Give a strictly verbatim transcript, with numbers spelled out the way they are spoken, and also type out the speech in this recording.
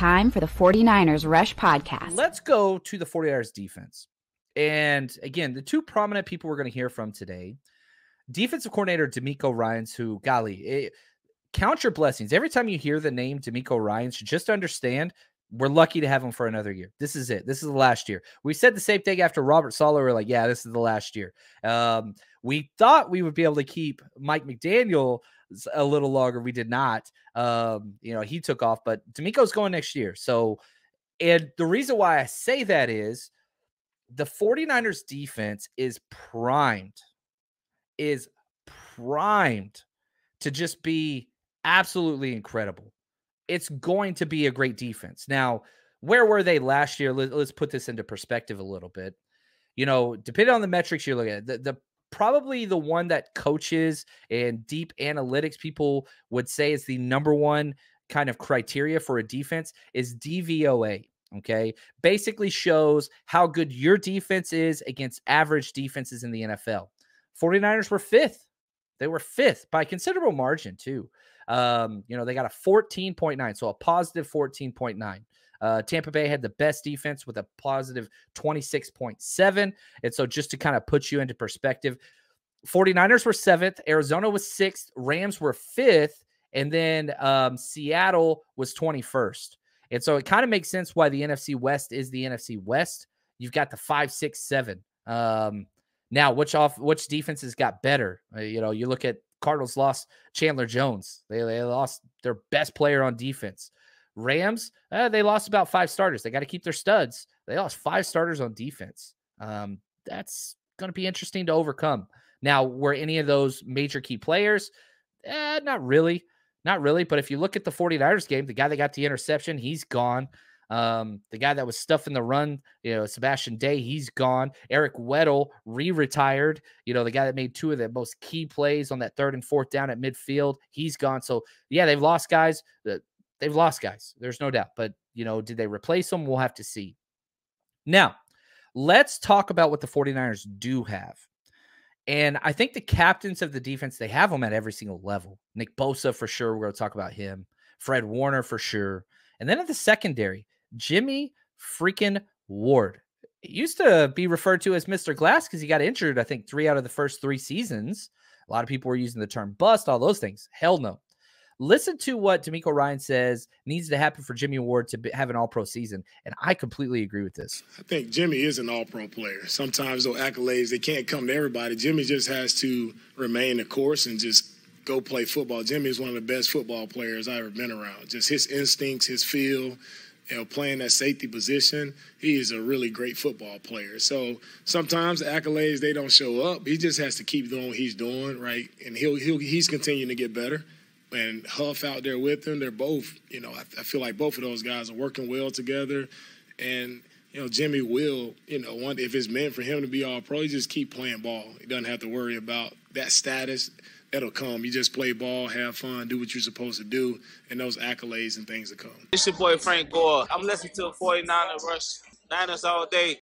time for the forty-niners Rush Podcast. Let's go to the forty-niners defense. And again, the two prominent people we're going to hear from today, defensive coordinator DeMeco Ryans, who, golly, it, count your blessings. Every time you hear the name DeMeco Ryans, just understand we're lucky to have him for another year. This is it. This is the last year. We said the same thing after Robert Saleh. We're like, yeah, this is the last year. Um, we thought we would be able to keep Mike McDaniel a little longer. We did not. Um, you know, he took off, but DeMeco's going next year. So, and the reason why I say that is the forty-niners defense is primed, is primed to just be absolutely incredible. It's going to be a great defense. Now, where were they last year? Let, let's put this into perspective a little bit. You know, depending on the metrics you're looking at, the, the probably the one that coaches and deep analytics people would say is the number one kind of criteria for a defense is D V O A. Okay. Basically shows how good your defense is against average defenses in the N F L. forty-niners were fifth. They were fifth by considerable margin too. Um, you know, they got a fourteen point nine, so a positive fourteen point nine. Uh, Tampa Bay had the best defense with a positive twenty-six point seven. And so just to kind of put you into perspective, forty-niners were seventh, Arizona was sixth, Rams were fifth, and then um, Seattle was twenty-first. And so it kind of makes sense why the N F C West is the N F C West. You've got the five, six, seven. Um, now, which off which defenses got better? Uh, you know, you look at Cardinals lost Chandler Jones. They, they lost their best player on defense. Rams, uh, they lost about five starters. They got to keep their studs. They lost five starters on defense. Um, that's going to be interesting to overcome. Now, were any of those major key players? Eh, not really. Not really. But if you look at the forty-niners game, the guy that got the interception, he's gone. Um, the guy that was stuffing the run, you know, Sebastian Day, he's gone. Eric Weddle re-retired. You know, the guy that made two of the most key plays on that third and fourth down at midfield, he's gone. So, yeah, they've lost guys. They've lost guys. There's no doubt. But, you know, did they replace them? We'll have to see. Now, let's talk about what the forty-niners do have. And I think the captains of the defense, they have them at every single level. Nick Bosa, for sure. We're going to talk about him. Fred Warner, for sure. And then at the secondary, Jimmy freaking Ward. He used to be referred to as Mister Glass because he got injured, I think, three out of the first three seasons. A lot of people were using the term bust, all those things. Hell no. Listen to what DeMeco Ryans says needs to happen for Jimmy Ward to be, have an all-pro season, and I completely agree with this. I think Jimmy is an all-pro player. Sometimes those accolades, they can't come to everybody. Jimmy just has to remain the course and just go play football. Jimmy is one of the best football players I've ever been around. Just his instincts, his feel, you know, playing that safety position, he is a really great football player. So sometimes the accolades, they don't show up. He just has to keep doing what he's doing, right? And he'll, he'll he's continuing to get better. And Huff out there with them, they're both, you know, I, I feel like both of those guys are working well together. And, you know, Jimmy will, you know, one, if it's meant for him to be all pro, he just keep playing ball. He doesn't have to worry about that status. That'll come. You just play ball, have fun, do what you're supposed to do, and those accolades and things will come. It's your boy Frank Gore. I'm listening to forty-niners Rush Niners all day.